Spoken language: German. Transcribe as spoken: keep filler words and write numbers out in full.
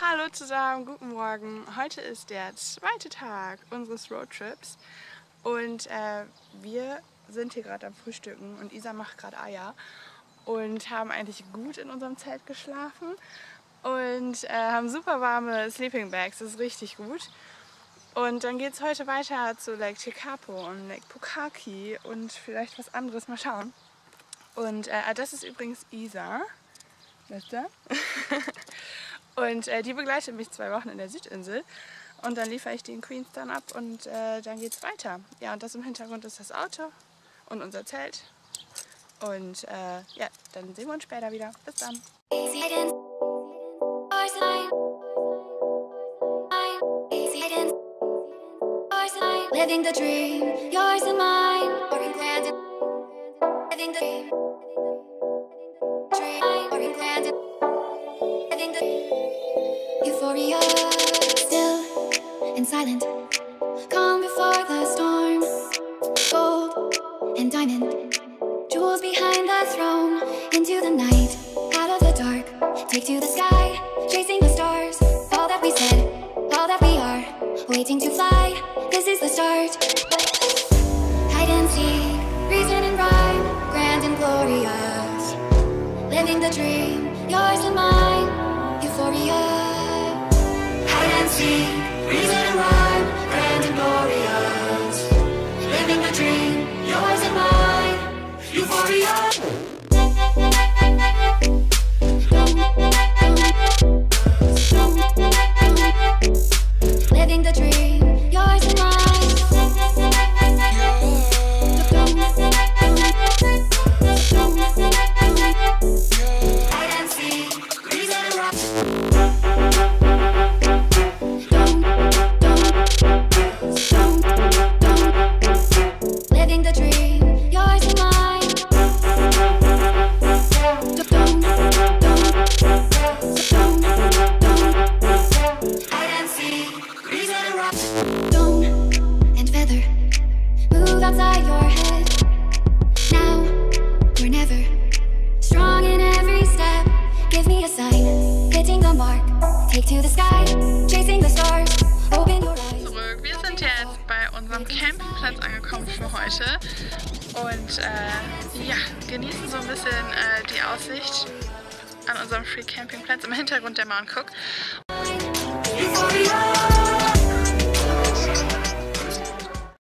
Hallo zusammen, guten Morgen. Heute ist der zweite Tag unseres Roadtrips und äh, wir sind hier gerade am Frühstücken und Isa macht gerade Eier und haben eigentlich gut in unserem Zelt geschlafen und äh, haben super warme Sleeping Bags, das ist richtig gut. Und dann geht es heute weiter zu Lake Tekapo und Lake Pukaki und vielleicht was anderes, mal schauen. Und äh, das ist übrigens Isa. Was ist da? Und äh, die begleitet mich zwei Wochen in der Südinsel und dann liefere ich die in Queenstown ab und äh, dann geht's weiter. Ja, und das im Hintergrund ist das Auto und unser Zelt. Und äh, ja, dann sehen wir uns später wieder. Bis dann. Living the dream, yours and mine, or in grand living the dream, or in grand living the euphoria, still and silent, calm before the storm, gold and diamond, jewels behind the throne, into the night, out of the dark, take to the sky, chasing the stars, all that we said, all that we are, waiting to fly. This is the start. Hide and seek, reason and rhyme, grand and glorious. Living the dream, yours and mine, euphoria. Hide and seek, reason and rhyme, grand and glorious. Living the dream, yours and mine, euphoria. Campingplatz angekommen für heute und äh, ja, genießen so ein bisschen äh, die Aussicht an unserem Free Campingplatz, im Hintergrund der Mount Cook.